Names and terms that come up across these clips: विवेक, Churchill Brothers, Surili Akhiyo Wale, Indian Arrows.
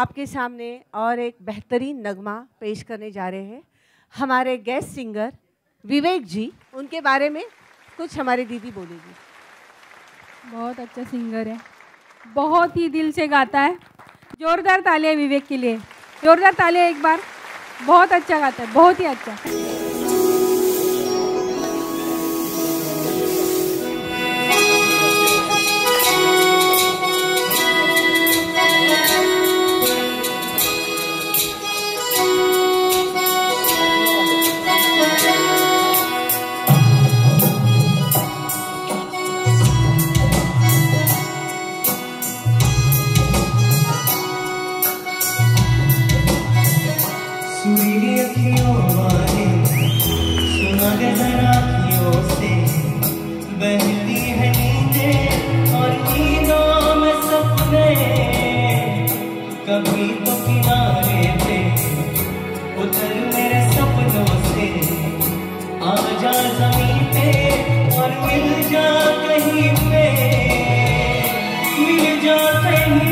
आपके सामने और एक बेहतरीन नगमा पेश करने जा रहे हैं। हमारे गेस्ट सिंगर विवेक जी, उनके बारे में कुछ हमारी दीदी बोलेगी। बहुत अच्छा सिंगर है, बहुत ही दिल से गाता है। जोरदार तालियां विवेक के लिए, जोरदार तालियां एक बार। बहुत अच्छा गाता है, बहुत ही अच्छा। सुरीली अखियों वाले, सुना गहन आँखों से बहती है नींदें और नींदों में सपने। कभी तो किनारे पे उतर मेरे सपनों से, आ जा जमीन पे और मिल जा कहीं पे, मिल जा कहीं।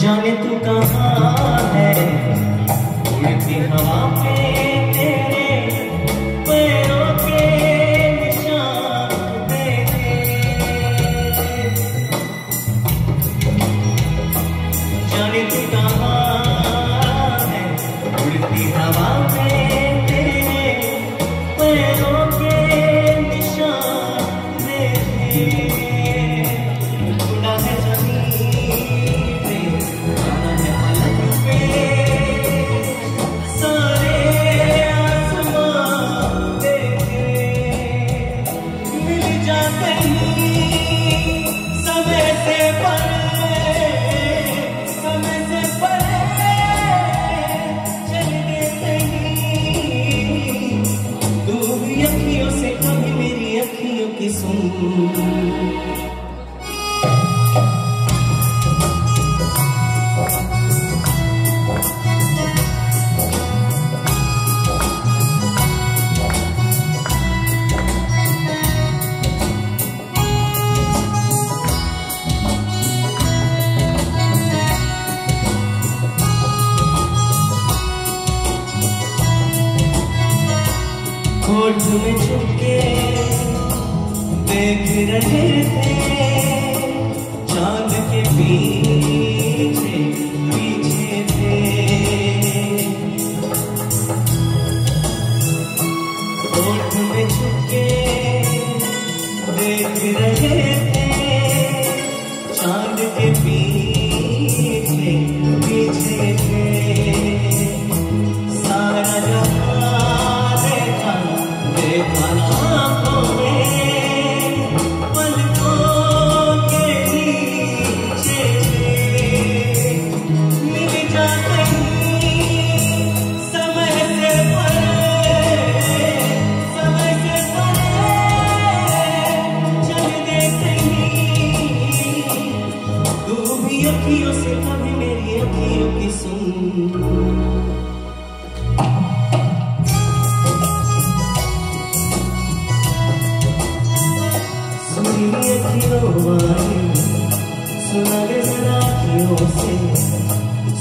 जाने तू कहाँ है, उड़ती हवा पे तेरे पैरों के निशान दे दे। जाने तू कहाँ है, उड़ती हवा पे तेरे पैरों के निशान दे दे। खुदा है जमीन, होठ में चुपके देख रहे थे चांद के पीछे पीछे थे। होठ में चुपके देख रहे थे चांद के पीछे पीछे थे। सारा जहां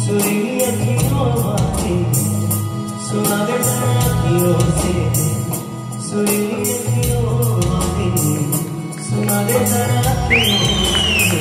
सुरीली अखियों वाले, सुना दे सखियों से। सुरीली अखियों वाले, सुना दे सखियों से।